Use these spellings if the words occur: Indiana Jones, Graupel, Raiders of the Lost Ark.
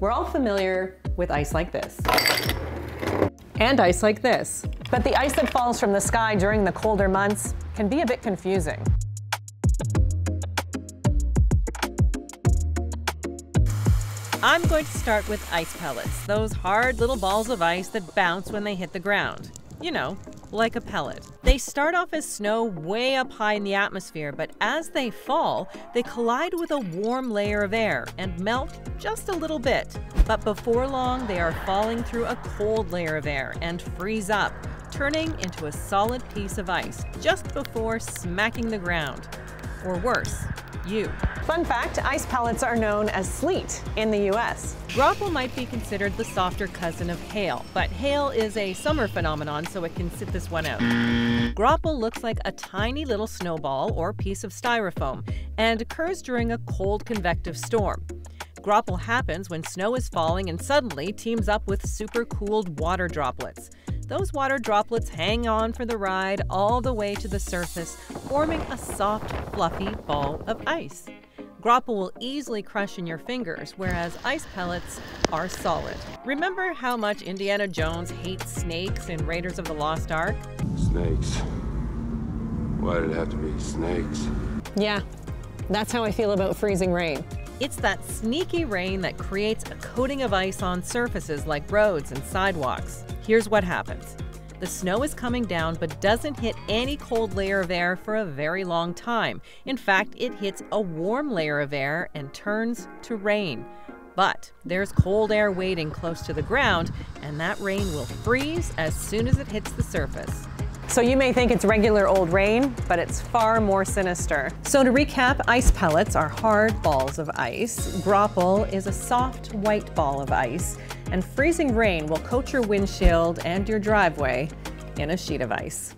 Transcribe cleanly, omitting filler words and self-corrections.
We're all familiar with ice like this. And ice like this. But the ice that falls from the sky during the colder months can be a bit confusing. I'm going to start with ice pellets, those hard little balls of ice that bounce when they hit the ground. You know, like a pellet. They start off as snow way up high in the atmosphere, but as they fall, they collide with a warm layer of air and melt just a little bit. But before long, they are falling through a cold layer of air and freeze up, turning into a solid piece of ice just before smacking the ground. Or worse, you. Fun fact, ice pellets are known as sleet in the US. Graupel might be considered the softer cousin of hail, but hail is a summer phenomenon, so it can sit this one out. Graupel looks like a tiny little snowball or piece of styrofoam and occurs during a cold convective storm. Graupel happens when snow is falling and suddenly teams up with supercooled water droplets. Those water droplets hang on for the ride all the way to the surface, forming a soft, fluffy ball of ice. Graupel will easily crush in your fingers, whereas ice pellets are solid. Remember how much Indiana Jones hates snakes in Raiders of the Lost Ark? Snakes. Why did it have to be snakes? Yeah, that's how I feel about freezing rain. It's that sneaky rain that creates a coating of ice on surfaces like roads and sidewalks. Here's what happens. The snow is coming down but doesn't hit any cold layer of air for a very long time. In fact, it hits a warm layer of air and turns to rain. But there's cold air waiting close to the ground, and that rain will freeze as soon as it hits the surface. So you may think it's regular old rain, but it's far more sinister. So to recap, ice pellets are hard balls of ice. Graupel is a soft white ball of ice, and freezing rain will coat your windshield and your driveway in a sheet of ice.